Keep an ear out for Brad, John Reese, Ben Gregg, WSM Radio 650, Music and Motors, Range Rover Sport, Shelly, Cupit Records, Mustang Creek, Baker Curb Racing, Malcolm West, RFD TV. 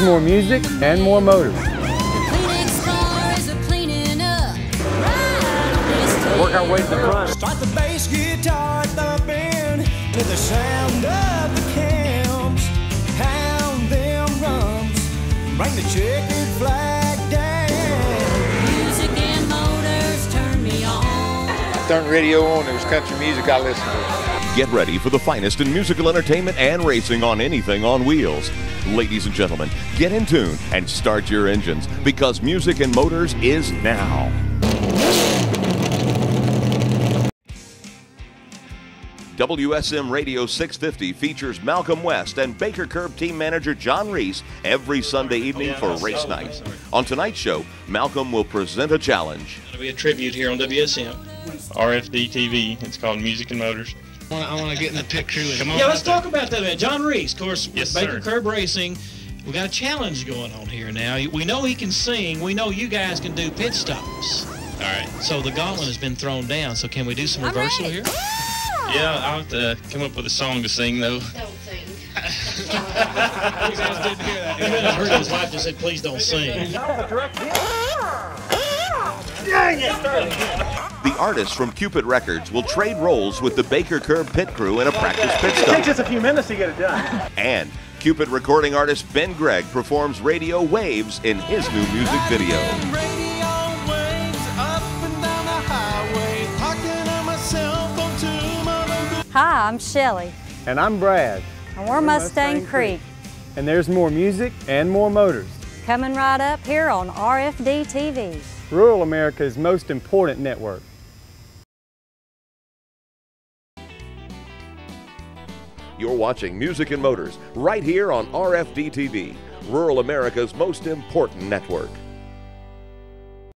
It's more music and more motors. Work our way to the front. Start the bass guitar thumping to the sound of the cams. Pound them drums. Bring the checkered flag down. Music and motors turn me on. Turn radio on. There's country music I listen to. Get ready for the finest in musical entertainment and racing on anything on wheels. Ladies and gentlemen, get in tune and start your engines because Music and Motors is now. WSM Radio 650 features Malcolm West and Baker Curb team manager John Reese every Sunday evening for race night. On tonight's show, Malcolm will present a challenge. It'll be a tribute here on WSM, RFD TV. It's called Music and Motors. I want to get in the picture with him. Yeah, let's talk about that, man. John Reese, of course, yes, Baker Curb Racing. We got a challenge going on here now. We know he can sing. We know you guys can do pit stops. All right. So the gauntlet has been thrown down. So can we do some reversal here? Yeah, I'll have to come up with a song to sing, though. Don't sing. You guys didn't hear that. You guys heard his wife just said, please don't sing. Dang it! The artists from Cupit Records will trade roles with the Baker Curb pit crew in a practice pit stop. It takes us a few minutes to get it done. And Cupit recording artist Ben Gregg performs Radio Waves in his new music video. Hi, I'm Shelly. And I'm Brad. And we're Mustang Creek. And there's more music and more motors. Coming right up here on RFD TV. Rural America's most important network. You're watching Music and Motors right here on RFD TV, Rural America's most important network.